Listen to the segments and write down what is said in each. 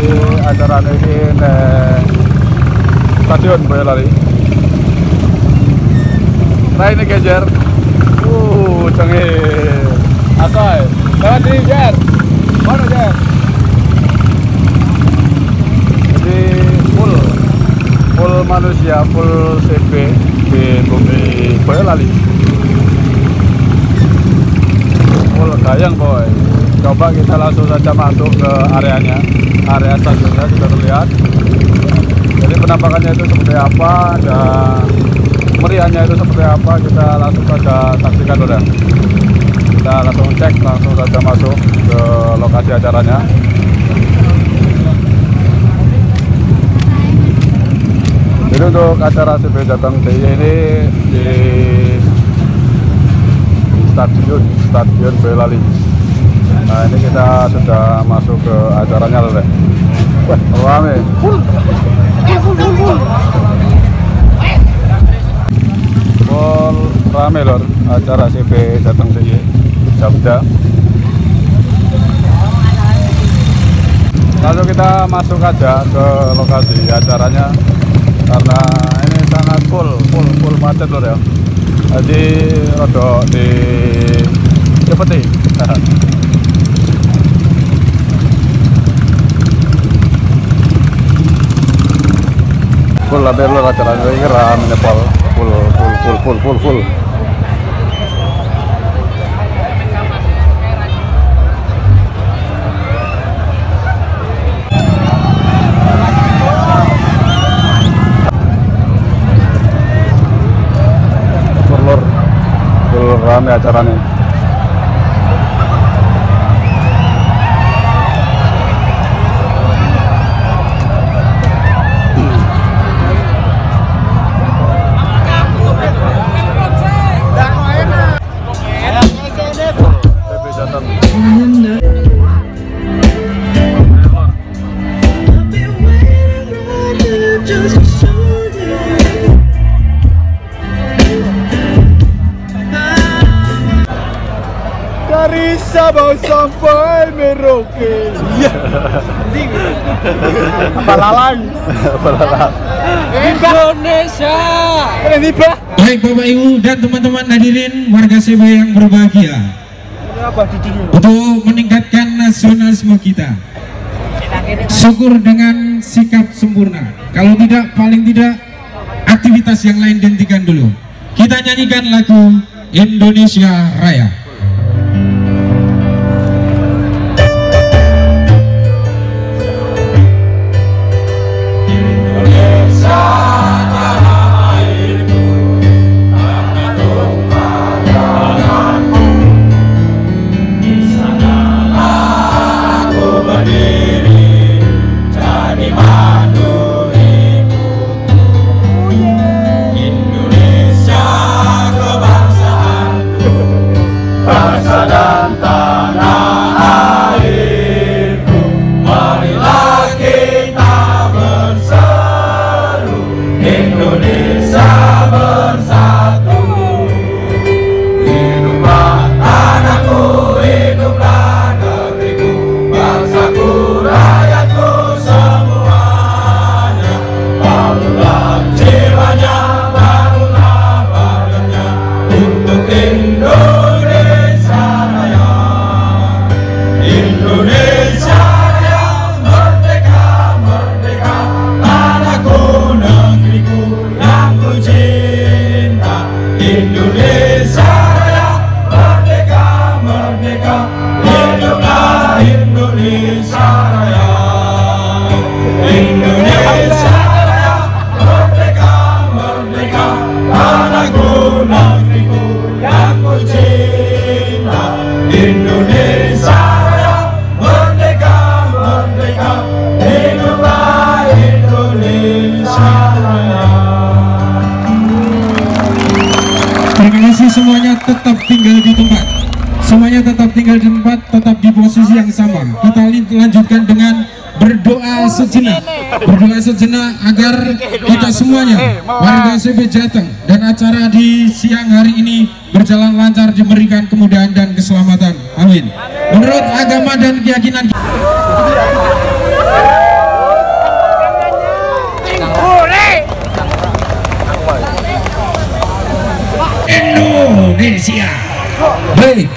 Jadi acara ini di Stadion Boyolali. Nah ini kejar. Canggih. Akai. Lewat di Jer. Mana Jer? Jadi full manusia, full CP di bumi Boyolali. Full dayang boy. Coba kita langsung saja masuk ke areanya. Area stadionnya sudah terlihat. Jadi penampakannya itu seperti apa dan meriahnya itu seperti apa, kita langsung saja saksikan dulu ya. Kita langsung cek, langsung saja masuk ke lokasi acaranya. Jadi untuk acara CB Jateng ini di Stadion Boyolali. Nah ini kita sudah masuk ke acaranya loh deh. Wah rame. Rame lor acara CB Jateng Jamda. Lalu kita masuk aja ke lokasi acaranya karena ini sangat full macet lor ya. Jadi rodok di seperti. Full lah berlur acaranya ini rame Nepal. Full. Full rame acaranya. Dari Sabau sampai Merauke. Iya. Palalang. Palalang. Indonesia. Tiba. Baik Bapak Ibu dan teman-teman hadirin warga CB yang berbahagia. Untuk meningkatkan nasionalisme kita. Syukur dengan sikap sempurna. Kalau tidak, paling tidak aktivitas yang lain dihentikan dulu. Kita nyanyikan lagu Indonesia Raya. Semuanya tetap tinggal di tempat, semuanya tetap tinggal di tempat, tetap di posisi yang sama. Kita lanjutkan dengan berdoa sejenak agar kita semuanya warga CB Jateng dan acara di siang hari ini berjalan lancar, diberikan kemudahan dan keselamatan. Amin. Menurut agama dan keyakinan kita. Indonesia. Baik,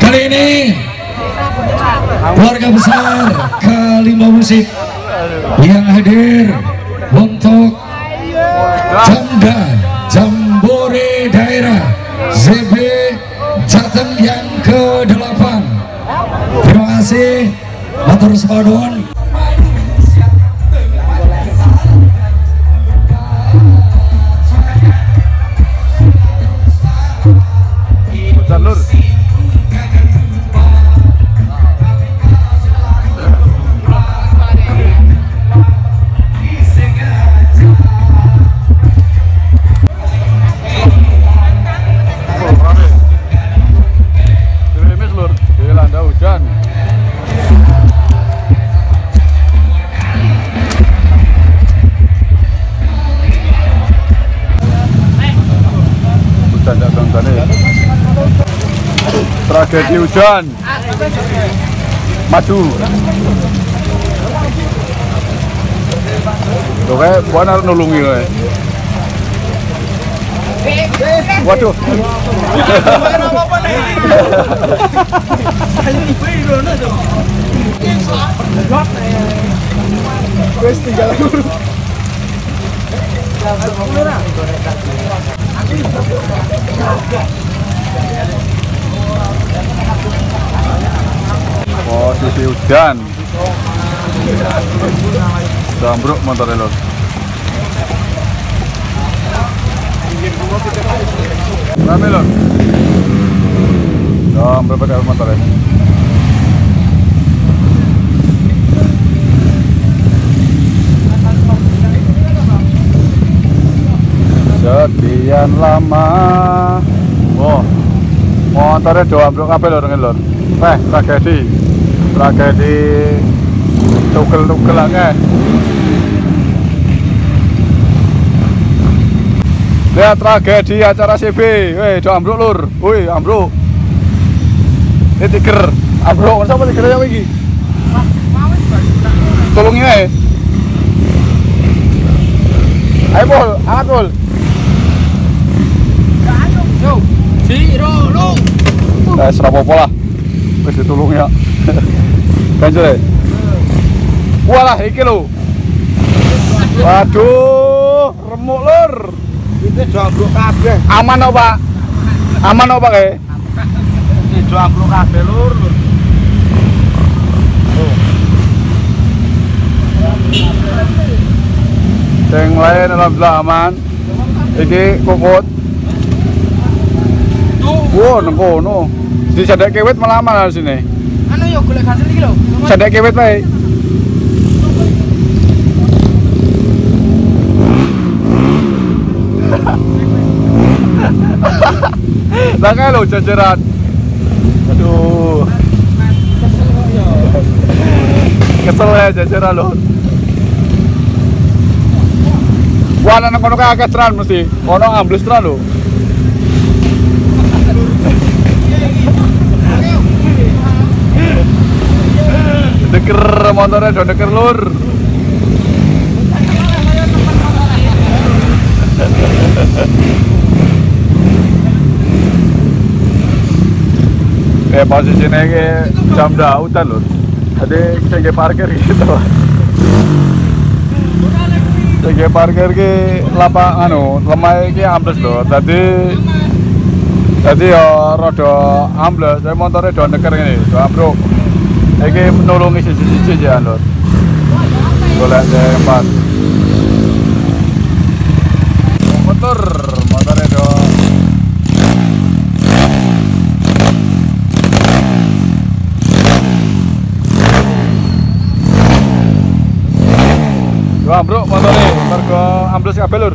kali ini keluarga besar Kalimba Musik yang hadir untuk Jamda Jambore Daerah ZB Jateng yang ke-8. Terima kasih, matur suwun. Tragedi hujan, maju. Oke, buan harus nulungi. Waduh. Posisi hujan jambruk motor lor. Rame lor. Jambruk pakai motor lor. Sekian lama. Oh, motornya jambruk kabeh lor ngene lor. Wah, tragedi tukel-tukel aja. Lihat tragedi acara CB. Wih, do ambruk lur. Wih, ambruk. Ini tiger. Ambruk, kenapa tiger yang ini? Tolongin aja. Ayo, Bol. Angkat, Bol. Nah, serapopo lah. Wis ditulung ya. Ganjel. Walah iki lho. Waduh, remuk lur. Iki jamblok kabeh. Aman kok, Pak? Aman kok, Pak? Iki jamblok kabeh lur. Sing lain alhamdulillah aman. Iki kokot. Wow, nengkono. Di sadek kewet melama di sini. Anu yo golek hasil iki lho. Sadek kewet wae. Lah kae lho jajaran. Aduh. Kesel ya jajaran lho. Wah, nang kono kae akeh tran mesti. Ono ambles tran lho. Deker motornya udah deker lur. Kayak posisinya kayak Jamda hutan lur. Jadi saya parkir gitu. Saya parkir ke lapak anu lemai ke ambles lur. Tadi ya rodo ambles. Jadi motornya udah deker ini, udah ambruk. Ini menolongi sisi-sisi aja lor. Boleh cepat. Motornya dong. Wah bro, motornya mergo ambles kabeh lur.